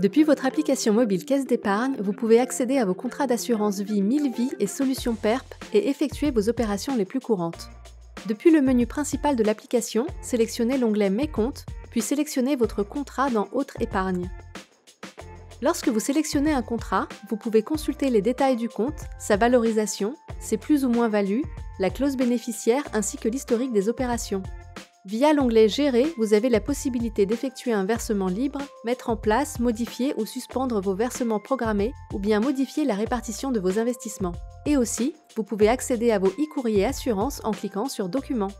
Depuis votre application mobile Caisse d'Épargne, vous pouvez accéder à vos contrats d'assurance vie 1000 vies et solutions PERP et effectuer vos opérations les plus courantes. Depuis le menu principal de l'application, sélectionnez l'onglet Mes comptes, puis sélectionnez votre contrat dans Autre épargne. Lorsque vous sélectionnez un contrat, vous pouvez consulter les détails du compte, sa valorisation, ses plus ou moins values, la clause bénéficiaire ainsi que l'historique des opérations. Via l'onglet Gérer, vous avez la possibilité d'effectuer un versement libre, mettre en place, modifier ou suspendre vos versements programmés ou bien modifier la répartition de vos investissements. Et aussi, vous pouvez accéder à vos e-courriers assurances en cliquant sur Documents.